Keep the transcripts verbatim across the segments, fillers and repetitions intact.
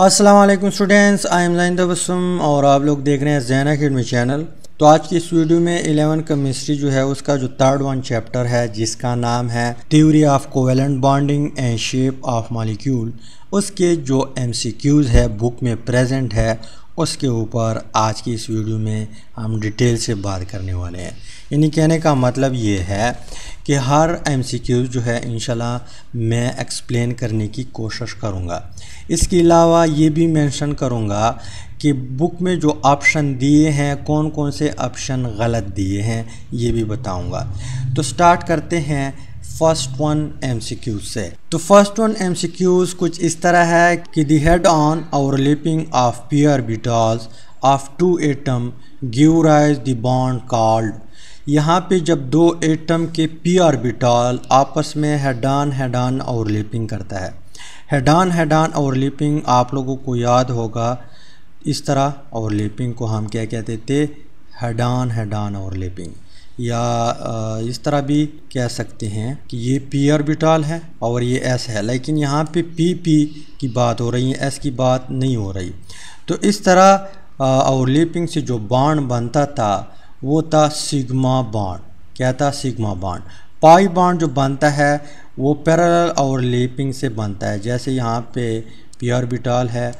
अस्सलाम वालेकुम students, I am Zainab असीम और आप लोग देख रहे हैं ज़ैन एकेडमी चैनल। तो आज की इस वीडियो में इलेवन केमिस्ट्री जो है उसका जो थर्ड वन चैप्टर है जिसका नाम है theory of covalent bonding and shape of molecule, उसके जो एमसीक्यूज़ है बुक में प्रेजेंट है उसके ऊपर आज की इस वीडियो में हम डिटेल से बात करने वाले हैं। यानी कहने का मतलब ये है कि हर एमसीक्यू जो है इंशाल्लाह मैं एक्सप्लेन करने की कोशिश करूँगा। इसके अलावा ये भी मेंशन करूँगा कि बुक में जो ऑप्शन दिए हैं कौन कौन से ऑप्शन गलत दिए हैं ये भी बताऊँगा। तो स्टार्ट करते हैं फर्स्ट वन एमसीक्यूज से। तो फर्स्ट वन एमसीक्यूज कुछ इस तरह है कि the head on overlapping of pyramidals of two atom give rise the bond called. यहाँ पे जब दो एटम के पी ऑर्बिटल आपस में head on head on overlapping करता है, head on head on overlapping आप लोगों को याद होगा, इस तरह ओवरलैपिंग को हम क्या कहते थे, head on head on overlapping, या इस तरह भी कह सकते हैं कि ये पी ऑर्बिटल है और ये एस है, लेकिन यहाँ पे पी पी की बात हो रही है, एस की बात नहीं हो रही। तो इस तरह ओवरलैपिंग से जो बॉन्ड बनता था वो था सिग्मा बॉन्ड। क्या था? Sigma bond. पाई बॉन्ड जो बनता है वो पैरेलल ओवरलैपिंग से बनता है। जैसे यहाँ पे पी ऑर्बिटल है,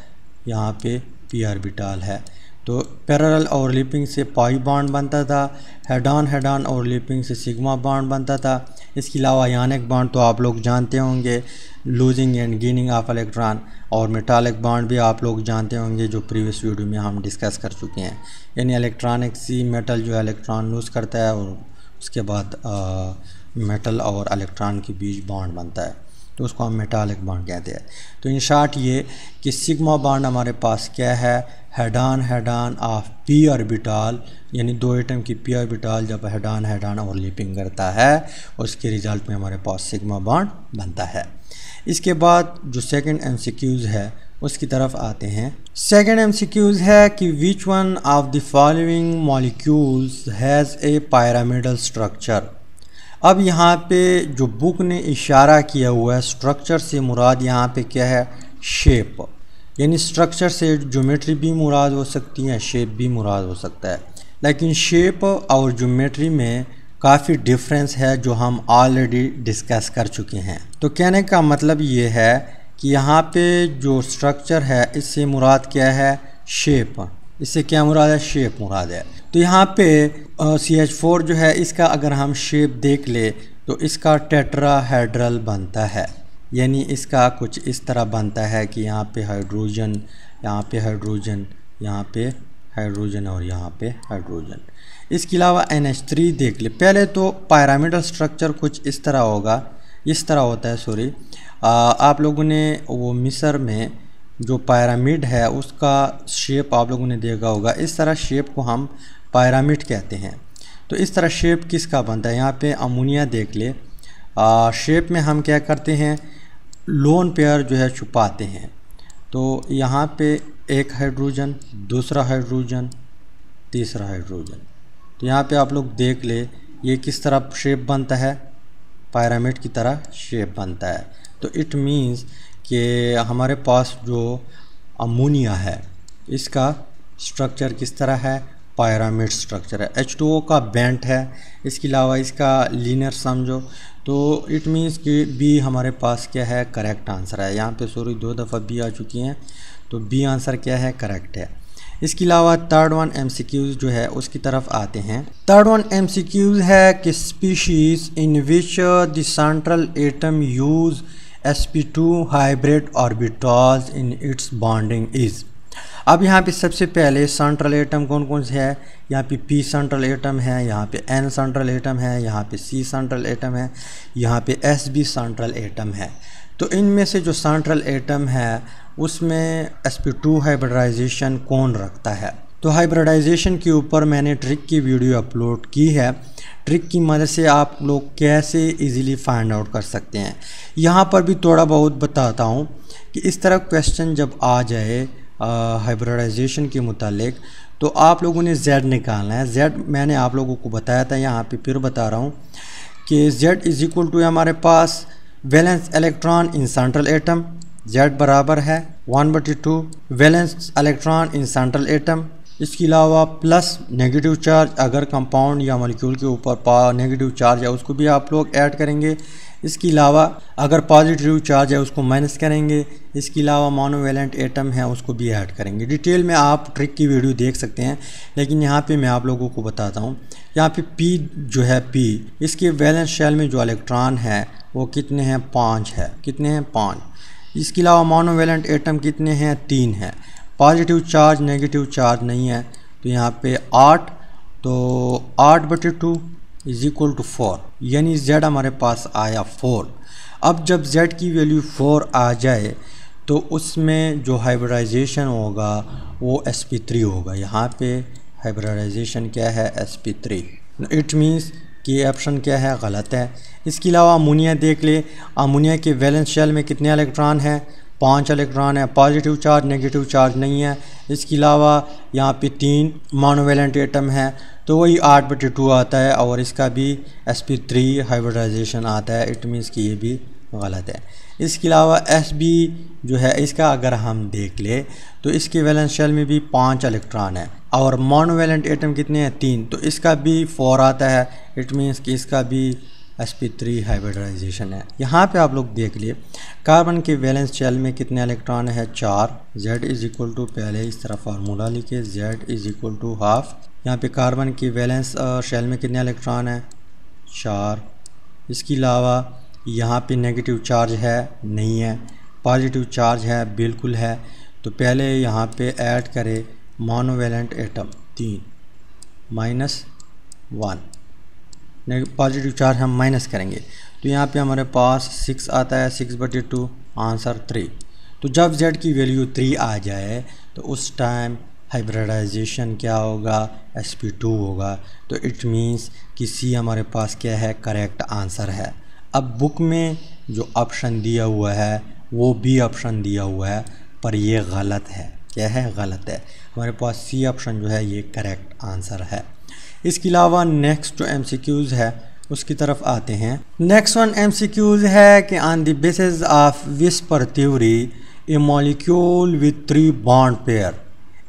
यहाँ पे पी ऑर्बिटल है, तो पैरेलल ओवरलैपिंग से पाई बॉन्ड बनता था, head on head on overlapping से सिग्मा बॉन्ड बनता था। इसके अलावा आयोनिक बॉन्ड तो आप लोग जानते होंगे, losing and gaining of electron, और मेटालिक बॉन्ड भी आप लोग जानते होंगे जो प्रीवियस वीडियो में हम डिस्कस कर चुके हैं। यानी इलेक्ट्रॉनिक सी मेटल जो है इलेक्ट्रॉन लूज करता है और उसके बाद मेटल और इलेक्ट्रॉन के बीच बॉन्ड बनता है, तो उसको हम मेटालिक बॉन्ड कहते हैं। तो इन शॉर्ट ये कि सिग्मा बॉन्ड हमारे पास क्या है, head on head on of P orbital, यानी दो एटम की पी ऑर्बिटल जब head on head on overlapping करता है उसके रिजल्ट में हमारे पास सिग्मा बॉन्ड बनता है। इसके बाद जो सेकंड एमसीक्यूज है उसकी तरफ आते हैं। सेकंड एमसीक्यूज है कि which one of the following molecules has a pyramidal structure. अब यहाँ पे जो बुक ने इशारा किया हुआ है स्ट्रक्चर से मुराद यहाँ पे क्या है, शेप। यानी स्ट्रक्चर से ज्योमेट्री भी मुराद हो सकती है, शेप भी मुराद हो सकता है, लेकिन शेप और ज्योमेट्री में काफ़ी डिफरेंस है जो हम ऑलरेडी डिस्कस कर चुके हैं। तो कहने का मतलब ये है कि यहाँ पे जो स्ट्रक्चर है इससे मुराद क्या है, शेप। इससे क्या मुराद है, शेप मुराद है। तो यहाँ पे सी एच फोर जो है इसका अगर हम शेप देख ले तो इसका टेट्राहेड्रल बनता है। यानी इसका कुछ इस तरह बनता है कि यहाँ पे हाइड्रोजन, यहाँ पे हाइड्रोजन, यहाँ पे हाइड्रोजन और यहाँ पे हाइड्रोजन। इसके अलावा एन एच थ्री देख ले। पहले तो पिरामिडल स्ट्रक्चर कुछ इस तरह होगा, इस तरह होता है, सॉरी। आप लोगों ने वो मिस्र में जो पिरामिड है उसका शेप आप लोगों ने देखा होगा, इस तरह शेप को हम पिरामिड कहते हैं। तो इस तरह शेप किसका बनता है, यहाँ पे अमोनिया देख ले। आ, शेप में हम क्या करते हैं, लोन पेयर जो है छुपाते हैं। तो यहाँ पे एक हाइड्रोजन, दूसरा हाइड्रोजन, तीसरा हाइड्रोजन। तो यहाँ पे आप लोग देख ले ये किस तरह शेप बनता है, पिरामिड की तरह शेप बनता है। तो इट मीन्स कि हमारे पास जो अमोनिया है इसका स्ट्रक्चर किस तरह है, पिरामिड स्ट्रक्चर है। एच टू ओ का बेंट है, इसके अलावा इसका लीनियर समझो। तो इट मीन्स कि बी हमारे पास क्या है, करेक्ट आंसर है। यहाँ पे सॉरी दो दफ़ा बी आ चुकी हैं, तो बी आंसर क्या है, करेक्ट है। इसके अलावा थर्ड वन एमसीक्यूज जो है उसकी तरफ आते हैं। थर्ड वन एमसीक्यूज है कि species in which the central atom use S P two hybrid orbitals in its bonding is. अब यहाँ पे सबसे पहले सेंट्रल एटम कौन कौन से है, यहाँ पे पी सेंट्रल एटम है, यहाँ पे एन सेंट्रल एटम है, यहाँ पे सी सेंट्रल एटम है, यहाँ पे एस बी सेंट्रल एटम है। तो इनमें से जो सेंट्रल एटम है उसमें एस पी टू हाइब्रिडाइजेशन कौन रखता है। तो हाइब्रिडाइजेशन के ऊपर मैंने ट्रिक की वीडियो अपलोड की है, ट्रिक की मदद से आप लोग कैसे इजीली फाइंड आउट कर सकते हैं। यहाँ पर भी थोड़ा बहुत बताता हूँ कि इस तरह क्वेश्चन जब आ जाए हाइब्रिडाइजेशन के मुतालिक तो आप लोगों ने Z निकालना है। Z मैंने आप लोगों को बताया था, यहाँ पे फिर बता रहा हूँ कि Z इज़ इक्वल टू हमारे पास valence electron in central atom Z बराबर है वन बटी two valence electron in central atom. इसके अलावा प्लस नेगेटिव चार्ज अगर कंपाउंड या मॉलिक्यूल के ऊपर पा नेगेटिव चार्ज है उसको भी आप लोग ऐड करेंगे। इसके अलावा अगर पॉजिटिव चार्ज है उसको माइनस करेंगे। इसके अलावा मोनोवैलेंट एटम है उसको भी ऐड करेंगे। डिटेल में आप ट्रिक की वीडियो देख सकते हैं, लेकिन यहाँ पे मैं आप लोगों को बताता हूँ। यहाँ पे पी जो है पी इसके वैलेंस शेल में जो इलेक्ट्रॉन है वो कितने हैं? पाँच है। कितने हैं? पाँच। इसके अलावा मोनोवैलेंट एटम कितने हैं? तीन है। पॉजिटिव चार्ज नेगेटिव चार्ज नहीं है, तो यहाँ पे आठ, तो आठ बटे two is equal to four, यानी Z हमारे पास आया फोर। अब जब Z की वैल्यू फोर आ जाए तो उसमें जो हाइब्रिडाइजेशन होगा वो एस पी थ्री होगा। यहाँ पे हाइब्रिडाइजेशन क्या है? S P three. It means कि ऑप्शन क्या है? गलत है। इसके अलावा अमोनिया देख ले, अमोनिया के वैलेंस शेल में कितने इलेक्ट्रॉन हैं? पाँच इलेक्ट्रॉन है। पॉजिटिव चार्ज नेगेटिव चार्ज नहीं है। इसके अलावा यहाँ पे तीन मोनोवैलेंट एटम है, तो वही आठ बटे टू आता है और इसका भी एस पी थ्री हाइब्रिडाइजेशन आता है। इट मीन्स कि ये भी गलत है। इसके अलावा एस बी जो है इसका अगर हम देख ले तो इसके वैलेंस शेल में भी पाँच इलेक्ट्रॉन है और मोनोवैलेंट एटम कितने हैं? तीन, तो इसका भी फोर आता है। इट मीन्स कि इसका भी एस पी थ्री हाइब्रिडाइजेशन है। यहाँ पे आप लोग देख लिए कार्बन के वैलेंस शेल में कितने इलेक्ट्रॉन है? चार। Z इज़ इक्वल टू पहले इस तरह फार्मूला लिखे, Z is equal to half. यहाँ पे कार्बन के वैलेंस शेल में कितने इलेक्ट्रॉन है? चार। इसके अलावा यहाँ पे नेगेटिव चार्ज है? नहीं है। पॉजिटिव चार्ज है? बिल्कुल है। तो पहले यहाँ पे ऐड करें मोनोवैलेंट एटम तीन माइनस वन, पॉजिटिव चार्ज हम माइनस करेंगे, तो यहाँ पे हमारे पास सिक्स आता है। सिक्स बटे टू आंसर थ्री। तो जब Z की वैल्यू थ्री आ जाए तो उस टाइम हाइब्रिडाइजेशन क्या होगा? एस पी टू होगा। तो इट मींस कि C हमारे पास क्या है? करेक्ट आंसर है। अब बुक में जो ऑप्शन दिया हुआ है वो भी ऑप्शन दिया हुआ है, पर ये गलत है। क्या है? गलत है। हमारे पास C ऑप्शन जो है ये करेक्ट आंसर है। इसके अलावा नेक्स्ट जो एम सी क्यूज़ है उसकी तरफ आते हैं। Next one M C Qs है कि on the basis of VSEPR theory a molecule with three bond pair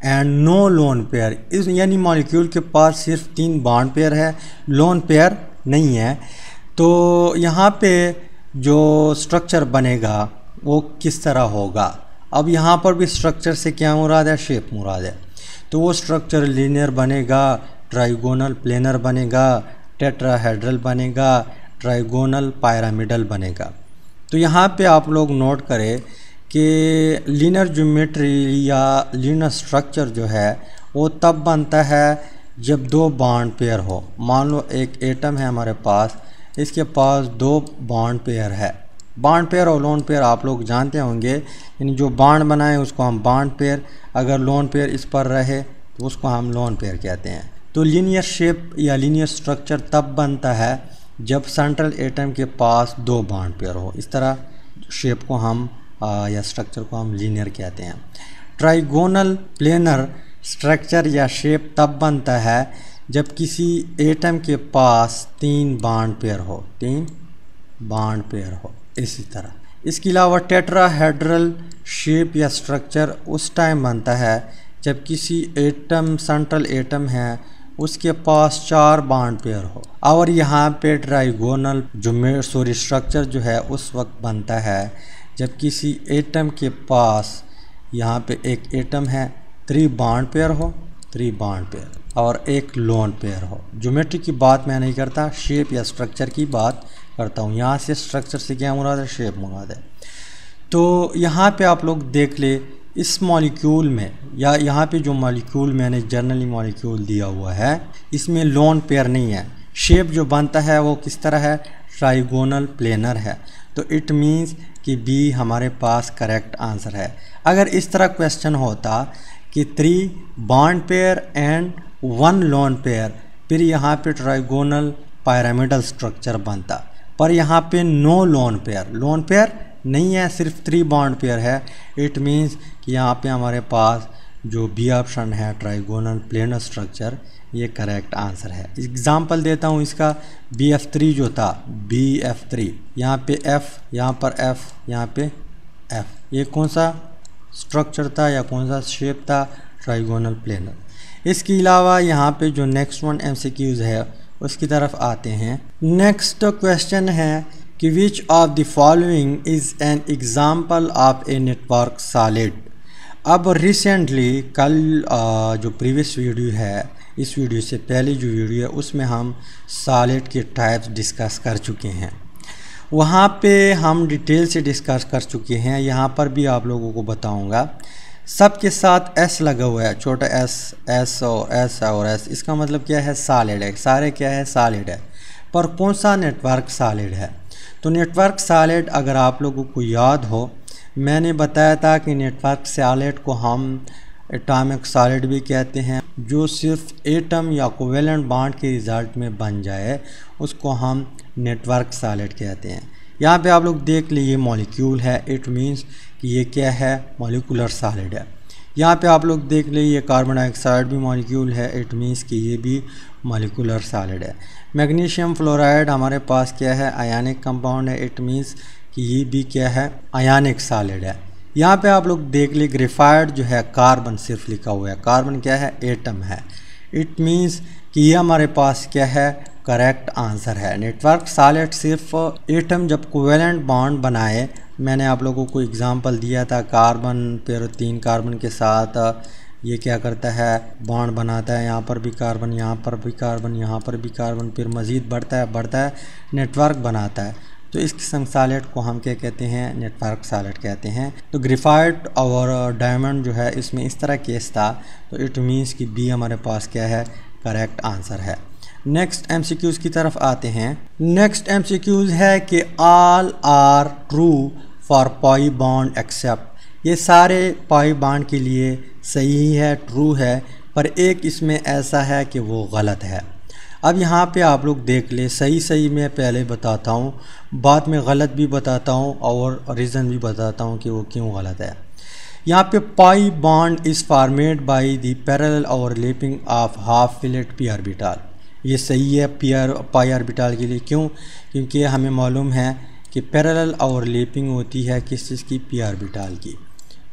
and no lone pair, इस यानी मॉलिक्यूल के पास सिर्फ तीन बॉन्ड पेयर है, लोन पेयर नहीं है, तो यहाँ पे जो स्ट्रक्चर बनेगा वो किस तरह होगा? अब यहाँ पर भी स्ट्रक्चर से क्या मुराद है? शेप मुराद है। तो वो स्ट्रक्चर लीनियर बनेगा, ट्राइगोनल प्लेनर बनेगा, टेट्राहेड्रल बनेगा, ट्राइगोनल पायरामिडल बनेगा। तो यहाँ पे आप लोग नोट करें कि लीनियर ज्योमेट्री या लीनियर स्ट्रक्चर जो है वो तब बनता है जब दो बॉन्ड पेयर हो। मान लो एक एटम है हमारे पास, इसके पास दो बॉन्ड पेयर है। बॉन्ड पेयर और लोन पेयर आप लोग जानते होंगे, यानी जो बॉन्ड बनाए उसको हम बॉन्ड पेयर, अगर लोन पेयर इस पर रहे तो उसको हम लोन पेयर कहते हैं। तो लीनियर शेप या लीनियर स्ट्रक्चर तब बनता है जब सेंट्रल एटम के पास दो बॉन्ड पेयर हो। इस तरह शेप को हम आ, या स्ट्रक्चर को हम लीनियर कहते हैं। ट्राइगोनल प्लेनर स्ट्रक्चर या शेप तब बनता है जब किसी एटम के पास तीन बॉन्ड पेयर हो, तीन बॉन्ड पेयर हो। इसी तरह इसके अलावा टेट्राहेड्रल शेप या स्ट्रक्चर उस टाइम बनता है जब किसी एटम सेंट्रल एटम है उसके पास चार बॉन्ड पेयर हो। और यहाँ पे ट्राइगोनल जो सॉरी स्ट्रक्चर जो है उस वक्त बनता है जब किसी एटम के पास यहाँ पे एक एटम है, थ्री बॉन्ड पेयर हो, थ्री बॉन्ड पेयर और एक लोन पेयर हो। ज्योमेट्री की बात मैं नहीं करता, शेप या स्ट्रक्चर की बात करता हूँ। यहाँ से स्ट्रक्चर से क्या मुराद है? शेप मुराद है। तो यहाँ पे आप लोग देख ले इस मॉलिक्यूल में या यहाँ पे जो मॉलिक्यूल मैंने जनरली मॉलिक्यूल दिया हुआ है इसमें लोन पेयर नहीं है। शेप जो बनता है वो किस तरह है? ट्राइगोनल प्लेनर है। तो इट मींस कि बी हमारे पास करेक्ट आंसर है। अगर इस तरह क्वेश्चन होता कि three bond pair and one lone pair, फिर यहाँ पे ट्राइगोनल पायरामिडल स्ट्रक्चर बनता, पर यहाँ पे no lone pair, lone pair नहीं है, सिर्फ थ्री बॉन्ड पेयर है। इट मींस कि यहाँ पे हमारे पास जो बी ऑप्शन है ट्राइगोनल प्लेनर स्ट्रक्चर ये करेक्ट आंसर है। एग्जांपल देता हूँ इसका। बी एफ थ्री जो था, बी एफ थ्री यहाँ पे F, यहाँ पर F, यहाँ पे एफ। ये कौन सा स्ट्रक्चर था या कौन सा शेप था? Trigonal planar. इसके अलावा यहाँ पे जो नेक्स्ट वन एमसीक्यूज है उसकी तरफ आते हैं। नेक्स्ट क्वेश्चन है कि which of the following is an example of a network solid. अब रिसेंटली कल जो प्रीवियस वीडियो है, इस वीडियो से पहले जो वीडियो है उसमें हम सॉलिड के टाइप्स डिस्कस कर चुके हैं, वहाँ पे हम डिटेल से डिस्कस कर चुके हैं। यहाँ पर भी आप लोगों को बताऊँगा। सब के साथ एस लगा हुआ है, छोटा एस, एस और एस और एस, इसका मतलब क्या है? सॉलिड है। सारे क्या है? सॉलिड है। पर कौन सा नेटवर्क सॉलिड है? तो नेटवर्क सॉलिड अगर आप लोगों को याद हो, मैंने बताया था कि नेटवर्क सॉलिड को हम एटॉमिक सॉलिड भी कहते हैं। जो सिर्फ एटम या कोवेलेंट बॉन्ड के रिज़ल्ट में बन जाए उसको हम नेटवर्क सॉलिड कहते हैं। यहाँ पे आप लोग देख लिए ये मॉलिक्यूल है, इट मींस कि ये क्या है? मॉलिकुलर सॉलिड है। यहाँ पे आप लोग देख लिए ये कार्बन डाइऑक्साइड भी मॉलिक्यूल है, इट मींस कि ये भी मॉलिकुलर सॉलिड है। मैग्नीशियम फ्लोराइड हमारे पास क्या है? आयनिक कंपाउंड है, इट मींस कि ये भी क्या है? आयनिक सॉलिड है। यहाँ पे आप लोग देख लिए ग्रेफाइट जो है कार्बन सिर्फ लिखा हुआ है, कार्बन क्या है? एटम है, इट मींस कि ये हमारे पास क्या है? करेक्ट आंसर है। नेटवर्क सॉलिड सिर्फ एटम जब कोवेलेंट बॉन्ड बनाए, मैंने आप लोगों को एग्जांपल दिया था कार्बन, फिर तीन कार्बन के साथ ये क्या करता है? बॉन्ड बनाता है। यहाँ पर भी कार्बन, यहाँ पर भी कार्बन, यहाँ पर भी कार्बन, फिर मज़ीद बढ़ता है बढ़ता है नेटवर्क बनाता है। तो इस किस्म सॉलिड को हम क्या कहते हैं? नेटवर्क सॉलिड कहते हैं। तो ग्रेफाइट और डायमंड जो है इसमें इस तरह केस था, तो इट मीन्स कि बी हमारे पास क्या है? करेक्ट आंसर है। नेक्स्ट एमसीक्यूज़ की तरफ आते हैं। नेक्स्ट एमसीक्यूज़ है कि all are true for pi bond except. ये सारे पाई बॉन्ड के लिए सही है, ट्रू है, पर एक इसमें ऐसा है कि वो गलत है। अब यहाँ पे आप लोग देख ले, सही सही मैं पहले बताता हूँ, बाद में गलत भी बताता हूँ और रीज़न भी बताता हूँ कि वो क्यों गलत है। यहाँ पे pi bond is formed by the parallel overlapping of half filled P orbital. ये सही है पी पाई ऑर्बिटल के लिए। क्यों? क्योंकि हमें मालूम है कि पैरेलल ओवरलैपिंग होती है किस चीज़ की? पी ऑर्बिटल की।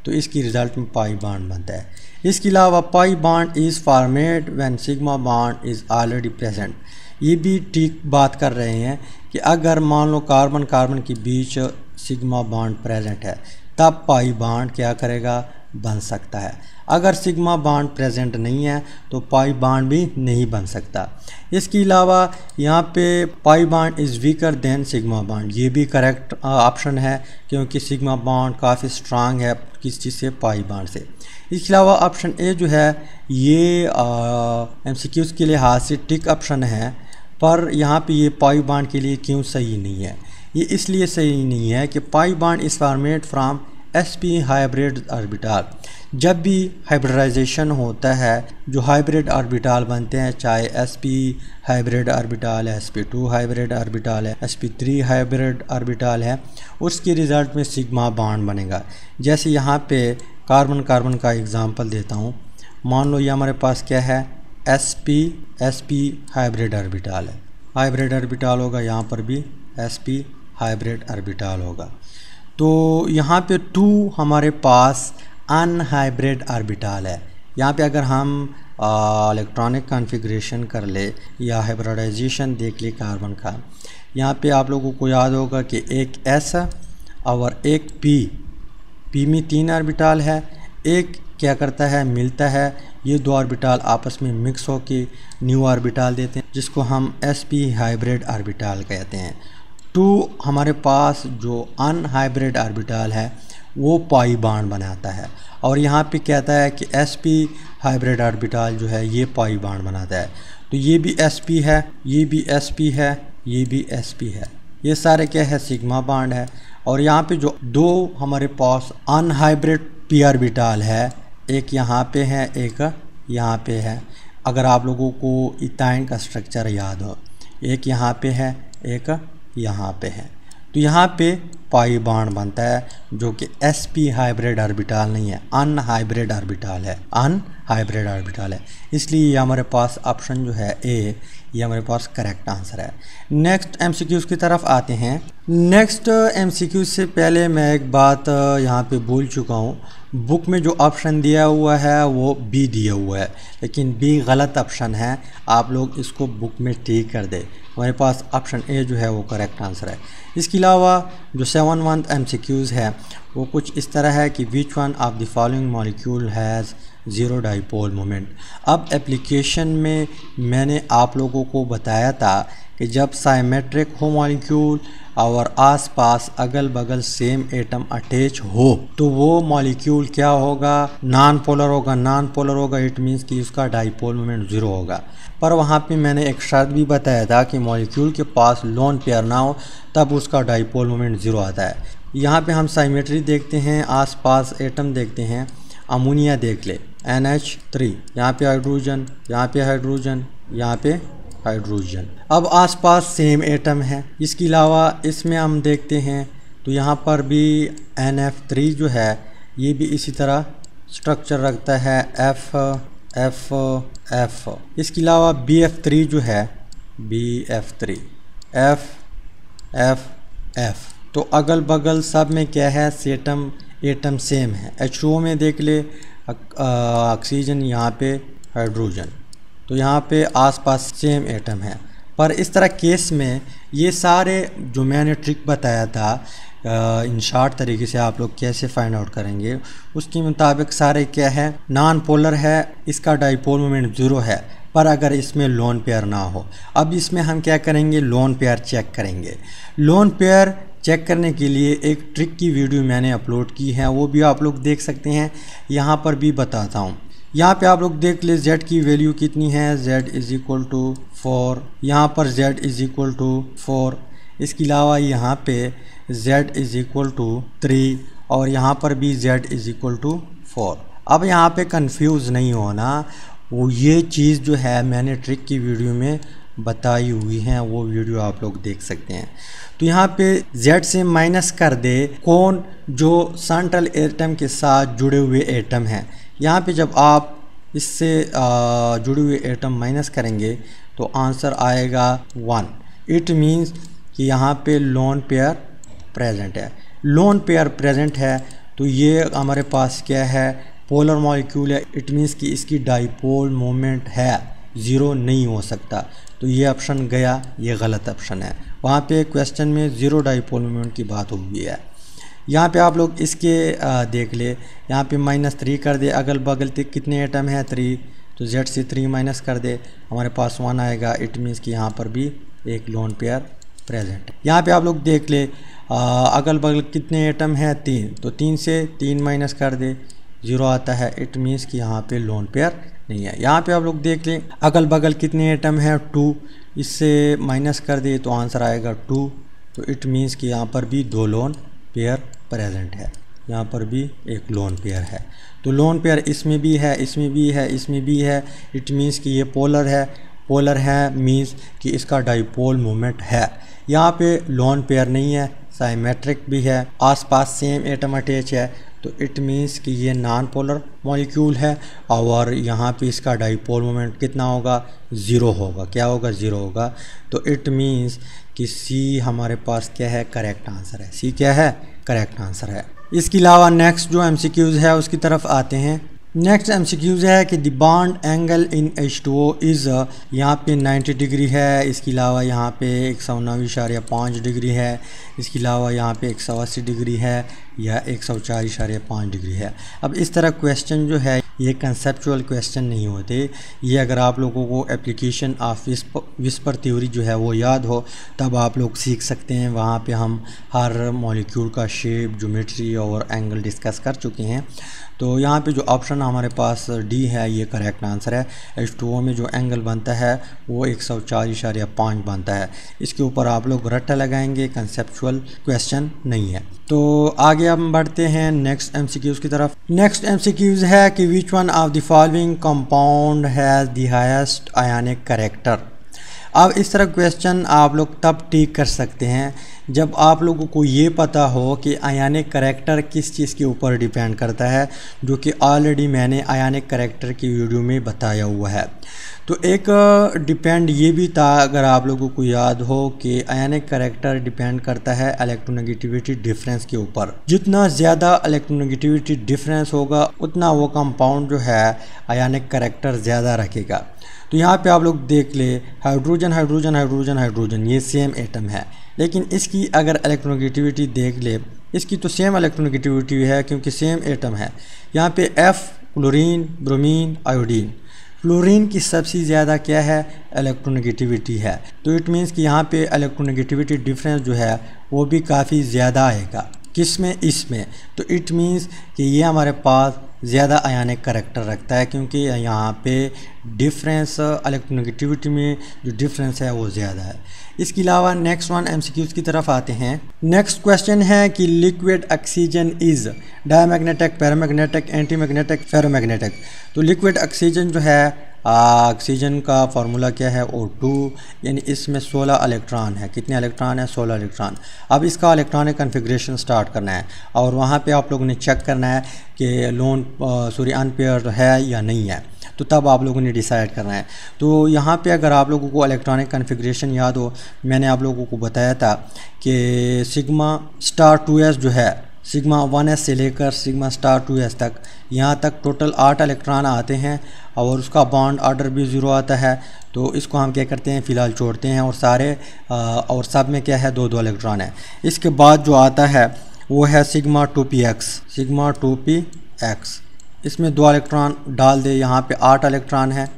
तो इसकी रिज़ल्ट में पाई बॉन्ड बनता है। इसके अलावा pi bond is formed when sigma bond is already present. ये भी ठीक बात कर रहे हैं कि अगर मान लो कार्बन कार्बन के बीच सिग्मा बॉन्ड प्रेजेंट है तब पाई बॉन्ड क्या करेगा? बन सकता है। अगर सिग्मा बॉन्ड प्रेजेंट नहीं है तो पाई बॉन्ड भी नहीं बन सकता। इसके अलावा यहाँ पे pi bond is weaker than sigma bond, ये भी करेक्ट ऑप्शन है, क्योंकि सिग्मा बॉन्ड काफ़ी स्ट्रांग है किस चीज़ से? पाई बॉन्ड से। इसके अलावा ऑप्शन ए जो है ये एमसीक्यूज़ के लिहाज से टिक ऑप्शन है, पर यहाँ पे ये पाई बॉन्ड के लिए क्यों सही नहीं है? ये इसलिए सही नहीं है कि pi bond is formed from s p hybrid orbital. जब भी हाइब्रिडाइजेशन होता है, जो हाइब्रिड ऑर्बिटल बनते हैं, चाहे एस पी हाइब्रिड ऑर्बिटल है, S P two hybrid orbital है, S P three hybrid orbital है, उसके रिज़ल्ट में सिग्मा बॉन्ड बनेगा। जैसे यहाँ पे कार्बन कार्बन का एग्ज़ाम्पल देता हूँ, मान लो ये हमारे पास क्या है? S p s p hybrid orbital है, हाइब्रिड ऑर्बिटल होगा, यहाँ पर भी एस पी हाइब्रिड ऑर्बिटल होगा। तो यहाँ पे टू हमारे पास अनहाइब्रिड ऑर्बिटल है। यहाँ पे अगर हम इलेक्ट्रॉनिक कॉन्फ़िगरेशन कर ले या हाइब्रिडाइजेशन देख ले कार्बन का, यहाँ पे आप लोगों को याद होगा कि एक एस और एक पी, पी में तीन ऑर्बिटल है, एक क्या करता है? मिलता है। ये दो ऑर्बिटल आपस में मिक्स होके न्यू ऑर्बिटल देते हैं, जिसको हम एस पी हाइब्रिड ऑर्बिटल कहते हैं। टू हमारे पास जो अनहाइब्रिड ऑर्बिटल है वो पाई बॉन्ड बनाता है, और यहाँ पे कहता है कि एस पी हाइब्रिड ऑर्बिटल जो है ये पाई बॉन्ड बनाता है। तो ये भी एस पी है, ये भी एस पी है, ये भी एस पी है, ये सारे क्या है? सिग्मा बॉन्ड है। और यहाँ पे जो दो हमारे पास अनहाइब्रिड पी ऑर्बिटल है, एक यहाँ पे है, एक यहाँ पे है। अगर आप लोगों को इथाइन का स्ट्रक्चर याद हो, एक यहाँ पे है, एक यहाँ पे है। तो यहाँ पे पाई बॉन्ड बनता है जो कि sp हाइब्रिड ऑर्बिटल नहीं है, अन हाइब्रिड ऑर्बिटल है, अन हाइब्रिड ऑर्बिटल है। इसलिए ये हमारे पास ऑप्शन जो है ए, ये हमारे पास करेक्ट आंसर है। नेक्स्ट एमसीक्यूज की तरफ आते हैं। नेक्स्ट एमसीक्यूज से पहले मैं एक बात यहाँ पे बोल चुका हूँ, बुक में जो ऑप्शन दिया हुआ है वो बी दिया हुआ है, लेकिन बी गलत ऑप्शन है, आप लोग इसको बुक में ठीक कर दे। हमारे पास ऑप्शन ए जो है वो करेक्ट आंसर है। इसके अलावा जो सेवन वन एमसीक्यूज़ है वो कुछ इस तरह है कि which one of the following molecule has zero dipole moment. अब एप्लीकेशन में मैंने आप लोगों को बताया था कि जब साइमेट्रिक हो मॉलिक्यूल और आसपास अगल बगल सेम एटम अटैच हो तो वो मॉलिक्यूल क्या होगा, नॉन पोलर होगा। नॉन पोलर होगा इट मींस कि उसका डाइपोल मोमेंट ज़ीरो होगा। पर वहाँ पे मैंने एक शर्त भी बताया था कि मॉलिक्यूल के पास लोन पेयर ना हो तब उसका डाइपोल मोमेंट ज़ीरो आता है। यहाँ पे हम साइमेट्री देखते हैं, आसपास एटम देखते हैं, अमोनिया देख ले एन एच थ्री, यहाँ पे हाइड्रोजन, यहाँ पे हाइड्रोजन, यहाँ पे हाइड्रोजन। अब आसपास सेम एटम है। इसके अलावा इसमें हम देखते हैं तो यहाँ पर भी एन एफ थ्री जो है ये भी इसी तरह स्ट्रक्चर रखता है, एफ एफ एफ। इसके अलावा बी एफ थ्री जो है B F three, F F F. तो अगल बगल सब में क्या है, सेटम एटम सेम है। एच टू ओ में देख ले ऑक्सीजन, यहाँ पे हाइड्रोजन, तो यहाँ पे आसपास सेम एटम है। पर इस तरह केस में ये सारे जो मैंने ट्रिक बताया था इन शॉर्ट तरीके से आप लोग कैसे फाइंड आउट करेंगे, उसके मुताबिक सारे क्या है, नॉन पोलर है, इसका डाइपोल मोमेंट ज़ीरो है, पर अगर इसमें लोन पेयर ना हो। अब इसमें हम क्या करेंगे, लोन पेयर चेक करेंगे। लोन पेयर चेक करने के लिए एक ट्रिक की वीडियो मैंने अपलोड की है, वो भी आप लोग देख सकते हैं, यहाँ पर भी बताता हूँ। यहाँ पे आप लोग देख ले Z की वैल्यू कितनी है, Z is equal to four, यहाँ पर Z is equal to four. इसके अलावा यहाँ पे Z is equal to three और यहाँ पर भी Z is equal to four. अब यहाँ पे कंफ्यूज नहीं होना, वो ये चीज़ जो है मैंने ट्रिक की वीडियो में बताई हुई हैं, वो वीडियो आप लोग देख सकते हैं। तो यहाँ पे Z से माइनस कर दे कौन, जो सेंट्रल एटम के साथ जुड़े हुए एटम हैं। यहाँ पे जब आप इससे जुड़े हुए एटम माइनस करेंगे तो आंसर आएगा वन। इट मींस कि यहाँ पे लोन पेयर प्रेजेंट है। लोन पेयर प्रेजेंट है तो ये हमारे पास क्या है, पोलर मॉलिक्यूल है। इट मींस कि इसकी डाइपोल मोमेंट है, ज़ीरो नहीं हो सकता। तो ये ऑप्शन गया, ये गलत ऑप्शन है। वहाँ पे क्वेश्चन में ज़ीरो डाइपोल मोमेंट की बात हुई है। यहाँ पे आप लोग इसके देख ले, यहाँ पे माइनस थ्री कर दे, अगल बगल तक कितने एटम हैं, थ्री, तो जेड से थ्री माइनस कर दे, हमारे पास वन आएगा। इट मींस कि यहाँ पर भी एक लोन पेयर प्रेजेंट है। यहाँ पे आप लोग देख ले, अगल बगल कितने एटम हैं, तीन, तो तीन से तीन माइनस कर दे, ज़ीरो आता है। इट मींस कि यहाँ पे लोन पेयर नहीं है। यहाँ पे आप लोग देख लें, अगल बगल कितने एटम हैं, टू, इससे माइनस कर दिए तो आंसर आएगा टू। तो इट मींस कि यहाँ पर भी दो लोन पेयर प्रेजेंट है, यहाँ पर भी एक लोन पेयर है। तो लोन पेयर इसमें भी है, इसमें भी है, इसमें भी है। इट मींस कि ये पोलर है, पोलर है मींस कि इसका डाइपोल मोमेंट है। यहाँ पे लोन पेयर नहीं है, साइमेट्रिक भी है, आसपास सेम एटम अटैच है, तो इट मींस कि ये नॉन पोलर मॉलिक्यूल है और यहाँ पे इसका डाइपोल मोमेंट कितना होगा, ज़ीरो होगा। क्या होगा, ज़ीरो होगा। तो इट मींस कि सी हमारे पास क्या है, करेक्ट आंसर है। सी क्या है, करेक्ट आंसर है। इसके अलावा नेक्स्ट जो एमसीक्यूज़ है उसकी तरफ आते हैं। नेक्स्ट एमसीक्यूज़ है कि the bond angle in H two O is, यहाँ पे नाइन्टी डिग्री है, इसके अलावा यहाँ पे एक सौ नवे इशारिया पाँच डिग्री है, इसके अलावा यहाँ पे एक सौ अस्सी डिग्री है या एक सौ चार इशारिया पाँच डिग्री है। अब इस तरह क्वेश्चन जो है ये कंसेप्चुअल क्वेश्चन नहीं होते। ये अगर आप लोगों को एप्लीकेशन ऑफ विस्पर थ्योरी जो है वो याद हो तब आप लोग सीख सकते हैं। वहाँ पे हम हर मॉलिक्यूल का शेप, ज्योमेट्री और एंगल डिस्कस कर चुके हैं। तो यहाँ पे जो ऑप्शन हमारे पास डी है ये करेक्ट आंसर है। एच टू ओ में जो एंगल बनता है वो एक सौ चार इशारिया पाँच बनता है। इसके ऊपर आप लोग रट्टा लगाएंगे, कंसेप्चुअल क्वेश्चन नहीं है। तो आगे हम बढ़ते हैं नेक्स्ट एमसीक्यूज की तरफ। नेक्स्ट एमसीक्यूज है कि which one of the following compound has the highest ionic character. अब इस तरह क्वेश्चन आप लोग तब ठीक कर सकते हैं जब आप लोगों को ये पता हो कि आयनिक करैक्टर किस चीज़ के ऊपर डिपेंड करता है, जो कि ऑलरेडी मैंने आयनिक करैक्टर की वीडियो में बताया हुआ है। तो एक डिपेंड ये भी था, अगर आप लोगों को याद हो, कि आयनिक करैक्टर डिपेंड करता है इलेक्ट्रोनेगेटिविटी डिफरेंस के ऊपर। जितना ज़्यादा इलेक्ट्रोनेगेटिविटी डिफरेंस होगा उतना वो कंपाउंड जो है आयनिक करैक्टर ज़्यादा रखेगा। तो यहाँ पे आप लोग देख ले, हाइड्रोजन हाइड्रोजन हाइड्रोजन हाइड्रोजन ये सेम एटम है, लेकिन इसकी अगर इलेक्ट्रोनेगेटिविटी देख ले, इसकी तो सेम इलेक्ट्रोनेगेटिविटी है क्योंकि सेम एटम है। यहाँ पे F chlorine, bromine, iodine, fluorine की सबसे ज़्यादा क्या है, इलेक्ट्रोनेगेटिविटी है। तो इट मीन्स कि यहाँ पे इलेक्ट्रोनेगेटिविटी डिफरेंस जो है वो भी काफ़ी ज़्यादा आएगा, किस में, इसमें। तो इट मीन्स कि ये हमारे पास ज़्यादा आयनिक करैक्टर रखता है, क्योंकि यहाँ पे डिफरेंस इलेक्ट्रोनेगेटिविटी में जो डिफरेंस है वो ज़्यादा है। इसके अलावा नेक्स्ट वन एमसीक्यूज़ की तरफ आते हैं। नेक्स्ट क्वेश्चन है कि liquid oxygen is diamagnetic, paramagnetic, antimagnetic, ferromagnetic. तो लिक्विड ऑक्सीजन जो है, ऑक्सीजन का फार्मूला क्या है, ओ टू, यानी इसमें सोलह इलेक्ट्रॉन है। कितने इलेक्ट्रॉन है, सोलह इलेक्ट्रॉन। अब इसका इलेक्ट्रॉनिक कन्फिग्रेशन स्टार्ट करना है और वहाँ पे आप लोगों ने चेक करना है कि लोन सॉरी अनपेयर है या नहीं है, तो तब आप लोगों ने डिसाइड करना है। तो यहाँ पे अगर आप लोगों को इलेक्ट्रॉनिक कन्फिग्रेशन याद हो, मैंने आप लोगों को बताया था कि सिग्मा स्टार टू एस जो है, सिग्मा वन एस से लेकर सिग्मा स्टार टू एस तक, यहाँ तक टोटल आठ इलेक्ट्रॉन आते हैं और उसका बॉन्ड ऑर्डर भी ज़ीरो आता है। तो इसको हम क्या करते हैं, फ़िलहाल छोड़ते हैं, और सारे आ, और सब में क्या है, दो दो इलेक्ट्रॉन है। इसके बाद जो आता है वो है sigma two p x, sigma two p x, इसमें दो इलेक्ट्रॉन डाल दे, यहाँ पे आठ इलेक्ट्रॉन है,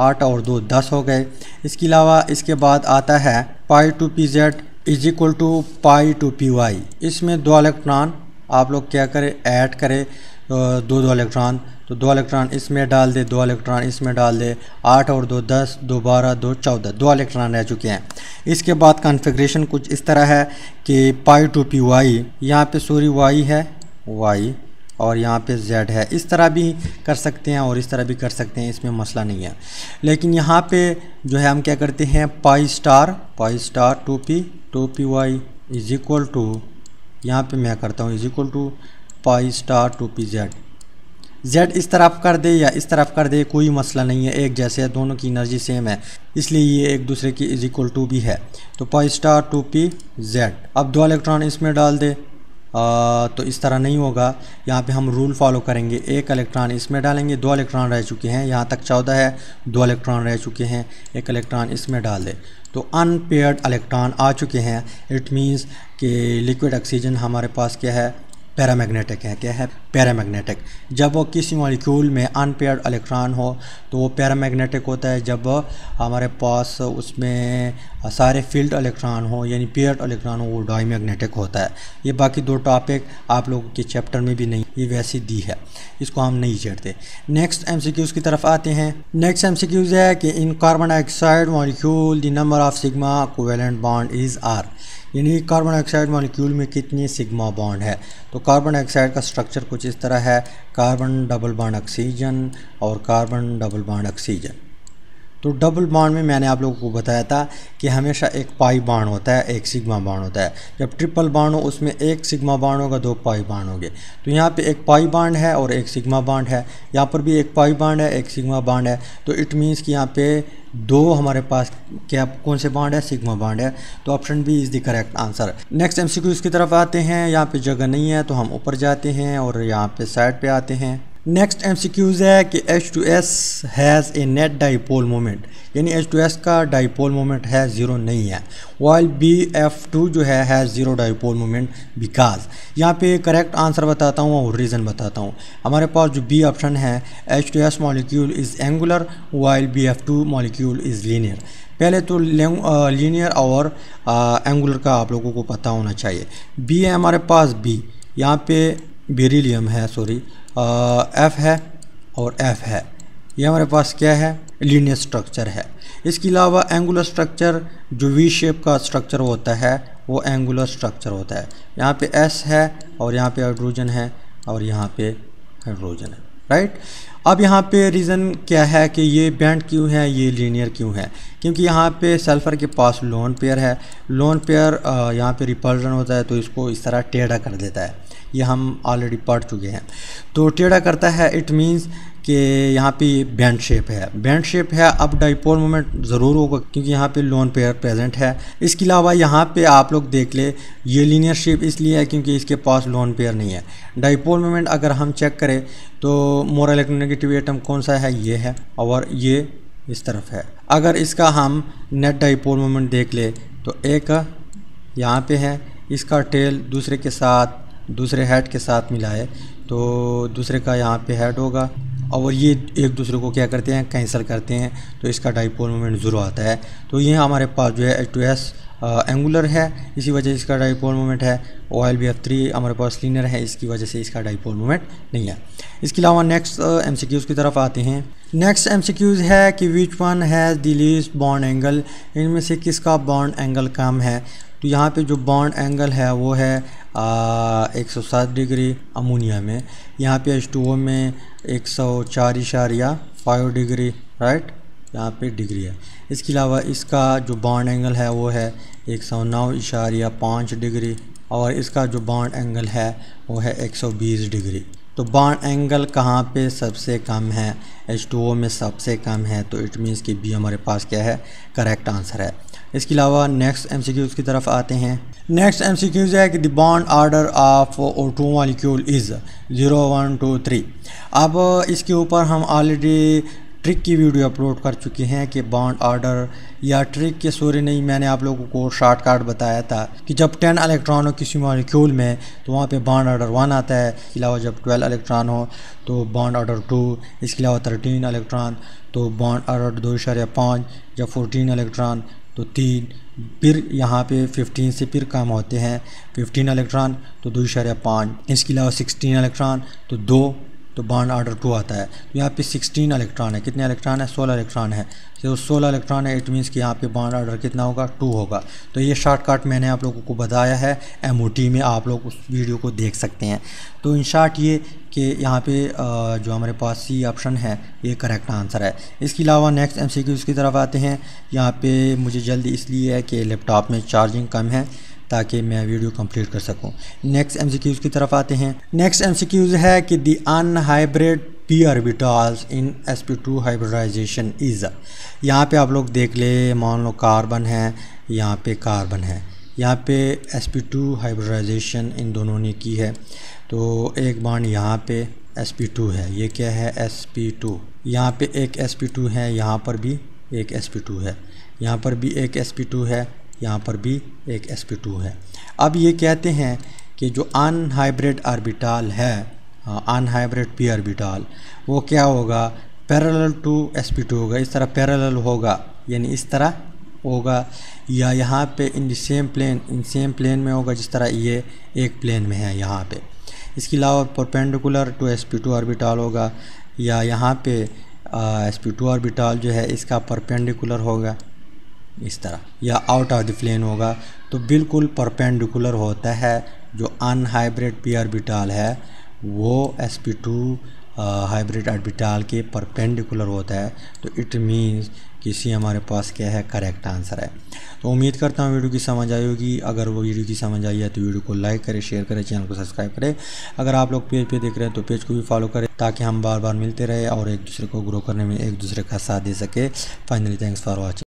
आठ और दो दस हो गए। इसके अलावा इसके बाद आता है pi two p z is equal to pi two p y, इसमें दो इलेक्ट्रॉन आप लोग क्या करें, ऐड करें, दो दो इलेक्ट्रॉन। तो दो इलेक्ट्रॉन इसमें डाल दे, दो इलेक्ट्रॉन इसमें डाल दे, आठ और दो दस, दो बारह, दो चौदह, दो इलेक्ट्रॉन रह चुके हैं। इसके बाद कॉन्फ़िगरेशन कुछ इस तरह है कि पाई टू पी वाई, यहाँ पे सॉरी वाई है, वाई, और यहाँ पे Z है। इस तरह भी कर सकते हैं और इस तरह भी कर सकते हैं, इसमें मसला नहीं है। लेकिन यहाँ पे जो है हम क्या करते हैं, pi star pi star two P to p Y is equal to, यहाँ पर मैं करता हूँ is equal to pi star two p Z. Z इस तरफ कर दे या इस तरफ कर दे, कोई मसला नहीं है, एक जैसे है, दोनों की एनर्जी सेम है, इसलिए ये एक दूसरे की इज इक्वल टू भी है। तो pi star two p z, अब दो इलेक्ट्रॉन इसमें डाल दे, आ, तो इस तरह नहीं होगा, यहाँ पे हम रूल फॉलो करेंगे, एक इलेक्ट्रॉन इसमें डालेंगे, दो इलेक्ट्रॉन रह चुके हैं, यहाँ तक चौदह है, दो इलेक्ट्रॉन रह चुके हैं, एक इलेक्ट्रॉन इसमें डाल दे, तो अनपेयर्ड इलेक्ट्रॉन आ चुके हैं। इट मींस कि लिक्विड ऑक्सीजन हमारे पास क्या है, पैरामैग्नेटिक है। क्या है, पैरामैग्नेटिक। जब वो किसी मॉलिक्यूल में अनपेयर्ड इलेक्ट्रॉन हो तो वो पैरामैग्नेटिक होता है। जब हमारे पास उसमें सारे फील्ड इलेक्ट्रॉन हो, यानी पेयर्ड इलेक्ट्रॉन हो, वो डायमैग्नेटिक होता है। ये बाकी दो टॉपिक आप लोगों के चैप्टर में भी नहीं, ये वैसी दी है, इसको हम नहीं छेड़ते। नेक्स्ट एमसीक्यूज़ की तरफ आते हैं। नेक्स्ट एमसीक्यूज़ है कि in carbon dioxide molecule the number of sigma covalent bond is are, यानी कार्बन डाइऑक्साइड मॉलिक्यूल में कितनी सिग्मा बॉन्ड है। तो कार्बन डाइऑक्साइड का स्ट्रक्चर कुछ इस तरह है, कार्बन डबल बॉन्ड ऑक्सीजन और कार्बन डबल बॉन्ड ऑक्सीजन। तो डबल बॉन्ड में मैंने आप लोगों को बताया था कि हमेशा एक पाई बॉन्ड होता है, एक सिग्मा बॉन्ड होता है। जब ट्रिपल बॉन्ड हो उसमें एक सिग्मा बॉन्ड होगा, दो पाई बॉन्ड होंगे। तो यहाँ पे एक पाई बॉन्ड है और एक सिग्मा बॉन्ड है, यहाँ पर भी एक पाई बॉन्ड है, एक सिग्मा बॉन्ड है। तो इट मीन्स कि यहाँ पे दो हमारे पास क्या, कौन से बॉन्ड है, सिग्मा बॉन्ड है। तो option B is the correct answer. Next MCQs की तरफ आते हैं। यहाँ पे जगह नहीं है तो हम ऊपर जाते हैं और यहाँ पे साइड पे आते हैं। नेक्स्ट एमसीक्यूज़ है कि H two S has a net dipole moment, यानी एच टू एस का डाइपोल मोमेंट है, ज़ीरो नहीं है, वाइल बी एफ टू जो है has zero dipole moment because. यहाँ पे करेक्ट आंसर बताता हूँ और रीज़न बताता हूँ। हमारे पास जो बी ऑप्शन है, H two S molecule is angular while B F two molecule is linear. पहले तो लीनियर और एंगुलर का आप लोगों को पता होना चाहिए। बी है हमारे पास, बी यहाँ पे बेरिलियम है, सॉरी एफ uh, है और एफ है, ये हमारे पास क्या है, लीनियर स्ट्रक्चर है। इसके अलावा एंगुलर स्ट्रक्चर, जो वी शेप का स्ट्रक्चर होता है, वो एंगुलर स्ट्रक्चर होता है। यहाँ पे एस है और यहाँ पे हाइड्रोजन है और यहाँ पे हाइड्रोजन है। Right right? अब यहाँ पे रीज़न क्या है कि ये बेंट क्यों है, ये लीनियर क्यों है, क्योंकि यहाँ पे सल्फ़र के पास लोन पेयर है, लोन पेयर यहाँ पे रिपल्जन होता है तो इसको इस तरह टेढ़ा कर देता है, ये हम ऑलरेडी पढ़ चुके हैं। तो टेढ़ा करता है, इट मींस कि यहाँ पे बेंट शेप है, बेंट शेप है। अब डाइपोल मोमेंट ज़रूर होगा क्योंकि यहाँ पे लोन पेयर प्रेजेंट है। इसके अलावा यहाँ पे आप लोग देख ले, ये लीनियर शेप इसलिए है क्योंकि इसके पास लोन पेयर नहीं है। डाइपोल मोमेंट अगर हम चेक करें तो मोर इलेक्ट्रोनेगेटिव एटम कौन सा है, ये है, और ये इस तरफ है। अगर इसका हम नेट डाइपोल मोमेंट देख ले तो एक यहाँ पर है, इसका टेल दूसरे के साथ, दूसरे हेड के साथ मिलाए तो दूसरे का यहाँ पे हेड होगा, और ये एक दूसरे को क्या करते हैं, कैंसिल करते हैं, तो इसका डाइपोल मोमेंट ज़रूर आता है। तो ये हमारे पास जो है एच टू एस एंगुलर है, इसी वजह से इसका डाइपोल मोमेंट है। ऑयल बी एफ थ्री हमारे पास लीनियर है, इसकी वजह से इसका डाइपोल मोमेंट नहीं है। इसके अलावा नेक्स्ट एमसीक्यूज़ की तरफ आते हैं। नेक्स्ट एमसीक्यूज़ है कि which one has the least bond angle, इनमें से किसका बॉन्ड एंगल कम है। तो यहाँ पे जो बॉन्ड एंगल है वो है एक सौ सात डिग्री अमोनिया में, यहाँ पे एच टू ओ में एक सौ चार इशारिया फाइव डिग्री, राइट, यहाँ पे डिग्री है। इसके अलावा इसका जो बॉन्ड एंगल है वो है एक सौ नौ इशारिया पाँच डिग्री, और इसका जो बॉन्ड एंगल है वो है एक सौ बीस डिग्री। तो बॉन्ड एंगल कहाँ पे सबसे कम है, एच टू ओ में सबसे कम है, तो इट मीन्स कि बी हमारे पास क्या है, करेक्ट आंसर है। इसके अलावा नेक्स्ट एमसीक्यूज़ की तरफ आते हैं। नेक्स्ट एमसीक्यूज़ है कि the bond order of O two molecule is zero one two three. अब इसके ऊपर हम ऑलरेडी ट्रिक की वीडियो अपलोड कर चुके हैं कि बॉन्ड ऑर्डर या ट्रिक के सॉरी नहीं, मैंने आप लोगों को शॉर्टकट बताया था कि जब टेन इलेक्ट्रॉन हो किसी मॉलिक्यूल में तो वहाँ पे बॉन्ड ऑर्डर वन आता है, इसके अलावा जब ट्वेल्व इलेक्ट्रॉन हो तो बॉन्ड ऑर्डर टू, इसके अलावा थर्टीन इलेक्ट्रॉन तो बॉन्ड ऑर्डर दो इशारे पाँच, जब फोर्टीन इलेक्ट्रॉन तो तीन, फिर यहाँ पे फिफ्टीन से फिर कम होते हैं, फिफ्टीन इलेक्ट्रॉन तो दो इशारे पाँच, इसके अलावा सिक्सटीन इलेक्ट्रॉन तो दो, तो बॉन्ड ऑर्डर टू आता है। तो यहाँ पे सिक्सटीन इलेक्ट्रॉन है, कितने इलेक्ट्रॉन है, सोलह इलेक्ट्रॉन है, तो सोलह इलेक्ट्रॉन है, इट मीन्स कि यहाँ पे बॉन्ड ऑर्डर कितना होगा, टू होगा। तो ये शॉर्टकट मैंने आप लोगों को बताया है, एमओटी में आप लोग उस वीडियो को देख सकते हैं। तो इन शॉर्ट ये कि यहाँ पे जो हमारे पास सी ऑप्शन है ये करेक्ट आंसर है। इसके अलावा नेक्स्ट एमसीक्यूज़ की तरफ आते हैं। यहाँ पे मुझे जल्दी इसलिए है कि लैपटॉप में चार्जिंग कम है ताकि मैं वीडियो कंप्लीट कर सकूं। नेक्स्ट एमसीक्यूज़ की तरफ आते हैं। नेक्स्ट एमसीक्यूज़ है कि the unhybrid P orbitals in s P two hybridization is. यहाँ पे आप लोग देख ले, मान लो कार्बन है, यहाँ पे कार्बन है, यहाँ पे एस पी टू हाइब्रिडाइजेशन इन दोनों ने की है, तो एक बॉन्ड यहाँ पे एस पी टू है, ये क्या है एस पी टू, यहाँ पे एक एस पी टू है, यहाँ पर भी एक एस पी टू है, यहाँ पर भी एक एस पी टू है, यहाँ पर भी एक एस पी टू है। अब ये कहते हैं कि जो अनहाइब्रिड ऑर्बिटल है, अनहाइब्रिड पी ऑर्बिटल, वो क्या होगा, parallel to S P two होगा, इस तरह पैरेलल होगा, यानी इस तरह होगा, या यहाँ पे in the same plane, in same plane में होगा, जिस तरह ये एक प्लेन में है यहाँ पे। इसके अलावा perpendicular to S P two orbital होगा, या यहाँ पे एस पी टू ऑर्बिटल जो है इसका परपेंडिकुलर होगा इस तरह, या आउट ऑफ द प्लेन होगा। तो बिल्कुल परपेंडिकुलर होता है जो अनहाइब्रिड पी ऑर्बिटल है, वो S P two hybrid orbital के परपेंडिकुलर होता है। तो इट मींस कि सी हमारे पास क्या है, करेक्ट आंसर है। तो उम्मीद करता हूँ वीडियो की समझ आई होगी। अगर वो वीडियो की समझ आई है तो वीडियो को लाइक करें, शेयर करें, चैनल को सब्सक्राइब करें। अगर आप लोग पेज पे देख रहे हैं तो पेज को भी फॉलो करें ताकि हम बार बार मिलते रहे और एक दूसरे को ग्रो करने में एक दूसरे का साथ दे सके। Finally thanks for watching.